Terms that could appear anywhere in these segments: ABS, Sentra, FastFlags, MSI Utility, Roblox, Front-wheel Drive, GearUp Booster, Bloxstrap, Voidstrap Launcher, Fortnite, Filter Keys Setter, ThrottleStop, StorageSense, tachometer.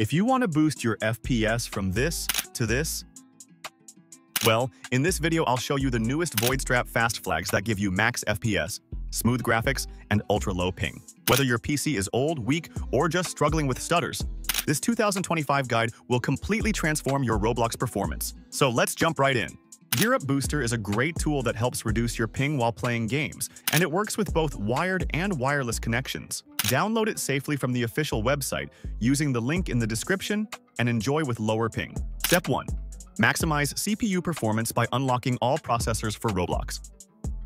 If you want to boost your FPS from this to this, well, in this video I'll show you the newest Voidstrap FastFlags that give you max FPS, smooth graphics, and ultra-low ping. Whether your PC is old, weak, or just struggling with stutters, this 2025 guide will completely transform your Roblox performance. So let's jump right in. GearUp Booster is a great tool that helps reduce your ping while playing games, and it works with both wired and wireless connections. Download it safely from the official website using the link in the description and enjoy with lower ping. Step 1. Maximize CPU performance by unlocking all processors for Roblox.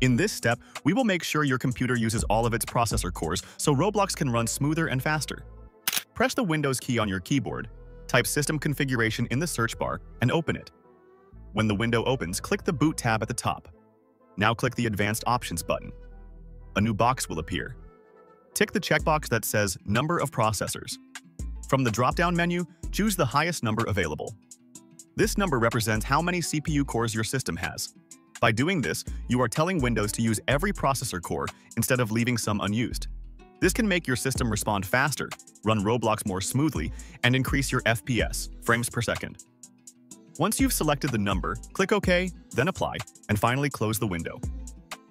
In this step, we will make sure your computer uses all of its processor cores so Roblox can run smoother and faster. Press the Windows key on your keyboard, type System Configuration in the search bar, and open it. When the window opens, click the Boot tab at the top. Now click the Advanced Options button. A new box will appear. Tick the checkbox that says Number of Processors. From the drop-down menu, choose the highest number available. This number represents how many CPU cores your system has. By doing this, you are telling Windows to use every processor core instead of leaving some unused. This can make your system respond faster, run Roblox more smoothly, and increase your FPS, frames per second. Once you've selected the number, click OK, then Apply, and finally close the window.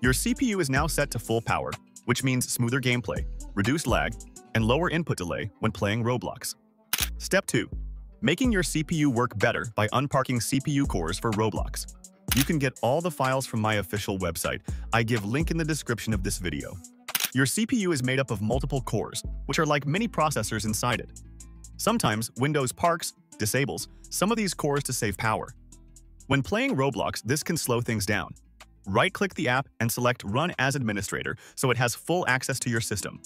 Your CPU is now set to full power, which means smoother gameplay, reduced lag, and lower input delay when playing Roblox. Step 2. Making your CPU work better by unparking CPU cores for Roblox. You can get all the files from my official website. I give link in the description of this video. Your CPU is made up of multiple cores, which are like mini processors inside it. Sometimes Windows parks, disables, some of these cores to save power. When playing Roblox, this can slow things down. Right-click the app and select Run as Administrator so it has full access to your system.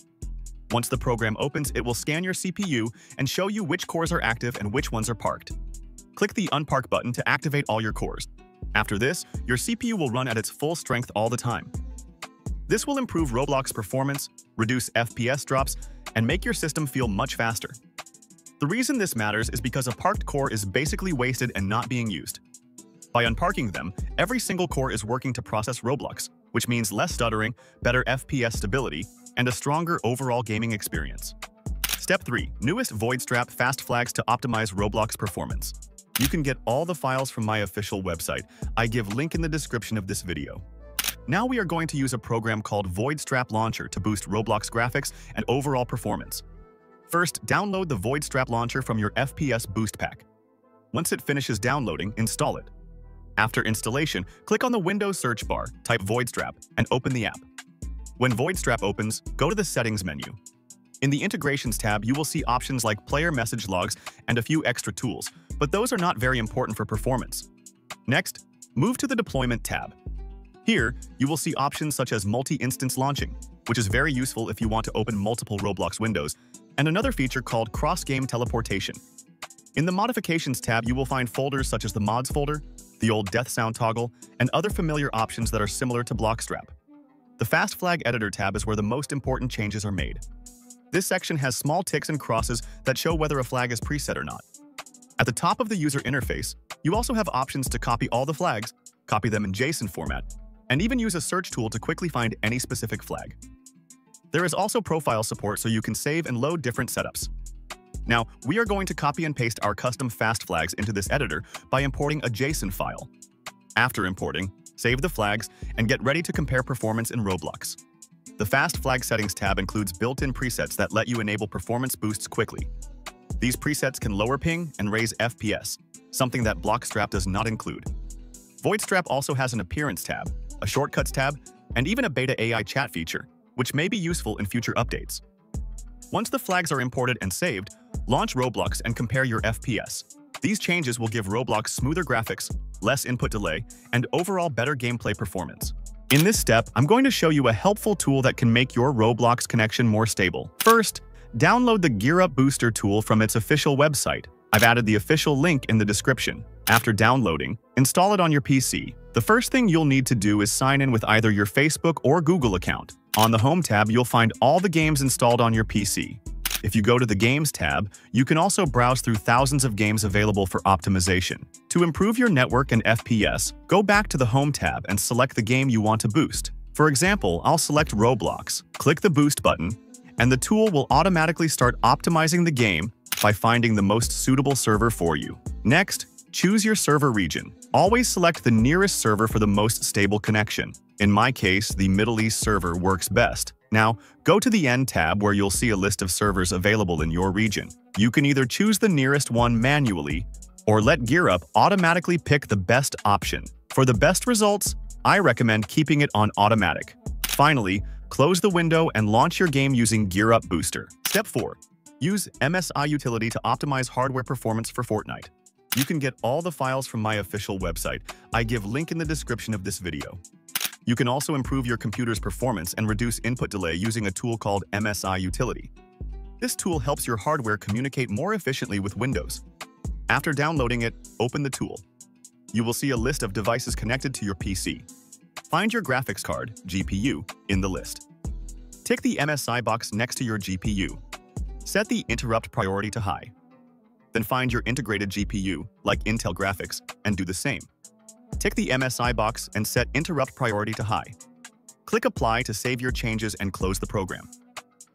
Once the program opens, it will scan your CPU and show you which cores are active and which ones are parked. Click the Unpark button to activate all your cores. After this, your CPU will run at its full strength all the time. This will improve Roblox performance, reduce FPS drops, and make your system feel much faster. The reason this matters is because a parked core is basically wasted and not being used. By unparking them, every single core is working to process Roblox, which means less stuttering, better FPS stability, and a stronger overall gaming experience. Step 3. Newest Voidstrap FastFlags to optimize Roblox performance. You can get all the files from my official website. I give link in the description of this video. Now we are going to use a program called Voidstrap Launcher to boost Roblox graphics and overall performance. First, download the Voidstrap Launcher from your FPS Boost Pack. Once it finishes downloading, install it. After installation, click on the Windows search bar, type Voidstrap, and open the app. When Voidstrap opens, go to the Settings menu. In the Integrations tab, you will see options like player message logs and a few extra tools, but those are not very important for performance. Next, move to the Deployment tab. Here, you will see options such as multi-instance launching, which is very useful if you want to open multiple Roblox windows, and another feature called cross-game teleportation. In the Modifications tab, you will find folders such as the Mods folder, the old Death Sound toggle, and other familiar options that are similar to Bloxstrap. The Fast Flag Editor tab is where the most important changes are made. This section has small ticks and crosses that show whether a flag is preset or not. At the top of the user interface, you also have options to copy all the flags, copy them in JSON format, and even use a search tool to quickly find any specific flag. There is also profile support so you can save and load different setups. Now, we are going to copy and paste our custom fast flags into this editor by importing a JSON file. After importing, save the flags, and get ready to compare performance in Roblox. The Fast Flag Settings tab includes built-in presets that let you enable performance boosts quickly. These presets can lower ping and raise FPS, something that Bloxstrap does not include. Voidstrap also has an Appearance tab, a Shortcuts tab, and even a beta AI chat feature, which may be useful in future updates. Once the flags are imported and saved, launch Roblox and compare your FPS. These changes will give Roblox smoother graphics, less input delay, and overall better gameplay performance. In this step, I'm going to show you a helpful tool that can make your Roblox connection more stable. First, download the GearUp Booster tool from its official website. I've added the official link in the description. After downloading, install it on your PC. The first thing you'll need to do is sign in with either your Facebook or Google account. On the Home tab, you'll find all the games installed on your PC. If you go to the Games tab, you can also browse through thousands of games available for optimization. To improve your network and FPS, go back to the Home tab and select the game you want to boost. For example, I'll select Roblox, click the Boost button, and the tool will automatically start optimizing the game by finding the most suitable server for you. Next, choose your server region. Always select the nearest server for the most stable connection. In my case, the Middle East server works best. Now, go to the End tab where you'll see a list of servers available in your region. You can either choose the nearest one manually or let GearUp automatically pick the best option. For the best results, I recommend keeping it on automatic. Finally, close the window and launch your game using GearUp Booster. Step 4. Use MSI Utility to optimize hardware performance for Fortnite. You can get all the files from my official website. I give link in the description of this video. You can also improve your computer's performance and reduce input delay using a tool called MSI Utility. This tool helps your hardware communicate more efficiently with Windows. After downloading it, open the tool. You will see a list of devices connected to your PC. Find your graphics card, GPU, in the list. Tick the MSI box next to your GPU. Set the interrupt priority to high. Then find your integrated GPU, like Intel graphics, and do the same. Tick the MSI box and set interrupt priority to high. Click Apply to save your changes and close the program.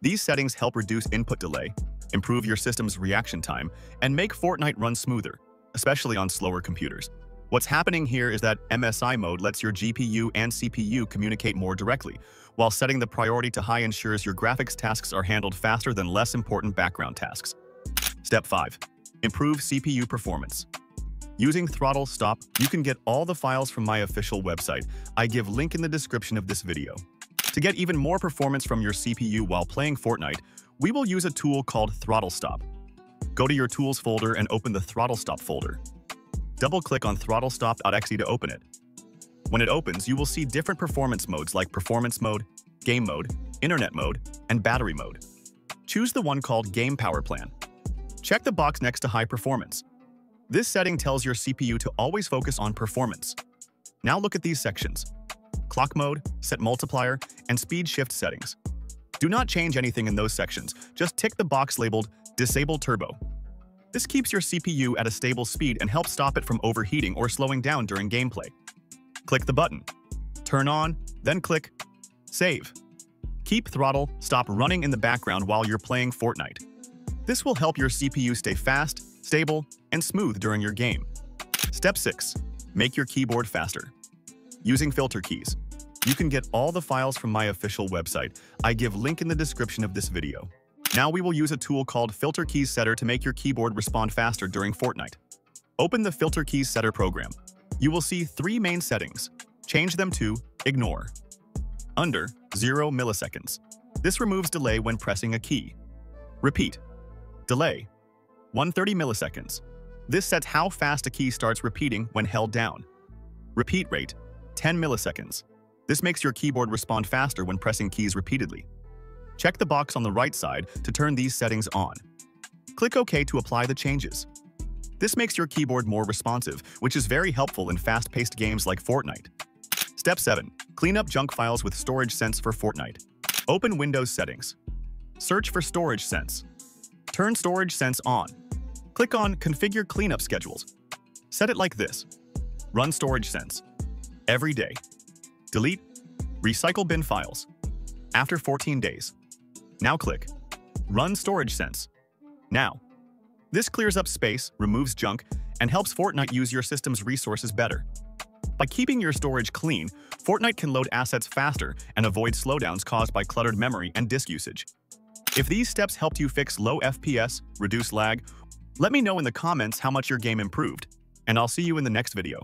These settings help reduce input delay, improve your system's reaction time, and make Fortnite run smoother, especially on slower computers. What's happening here is that MSI mode lets your GPU and CPU communicate more directly, while setting the priority to high ensures your graphics tasks are handled faster than less important background tasks. Step 5. Improve CPU performance. Using ThrottleStop, you can get all the files from my official website. I give link in the description of this video. To get even more performance from your CPU while playing Fortnite, we will use a tool called ThrottleStop. Go to your Tools folder and open the ThrottleStop folder. Double-click on ThrottleStop.exe to open it. When it opens, you will see different performance modes like Performance Mode, Game Mode, Internet Mode, and Battery Mode. Choose the one called Game Power Plan. Check the box next to High Performance. This setting tells your CPU to always focus on performance. Now look at these sections. Clock mode, set multiplier, and speed shift settings. Do not change anything in those sections. Just tick the box labeled Disable Turbo. This keeps your CPU at a stable speed and helps stop it from overheating or slowing down during gameplay. Click the button. Turn on, then click Save. Keep ThrottleStop running in the background while you're playing Fortnite. This will help your CPU stay fast, stable, and smooth during your game. Step 6. Make your keyboard faster. Using filter keys. You can get all the files from my official website. I give link in the description of this video. Now we will use a tool called Filter Keys Setter to make your keyboard respond faster during Fortnite. Open the Filter Keys Setter program. You will see three main settings. Change them to Ignore. Under 0 milliseconds. This removes delay when pressing a key. Repeat. Delay. 130 milliseconds. This sets how fast a key starts repeating when held down. Repeat rate, 10 milliseconds. This makes your keyboard respond faster when pressing keys repeatedly. Check the box on the right side to turn these settings on. Click OK to apply the changes. This makes your keyboard more responsive, which is very helpful in fast-paced games like Fortnite. Step 7. Clean up junk files with StorageSense for Fortnite. Open Windows Settings. Search for StorageSense. Turn StorageSense on. Click on Configure Cleanup Schedules. Set it like this. Run StorageSense. Every day. Delete. Recycle bin files. After 14 days. Now click Run StorageSense. Now. This clears up space, removes junk, and helps Fortnite use your system's resources better. By keeping your storage clean, Fortnite can load assets faster and avoid slowdowns caused by cluttered memory and disk usage. If these steps helped you fix low FPS, reduce lag, let me know in the comments how much your game improved, and I'll see you in the next video.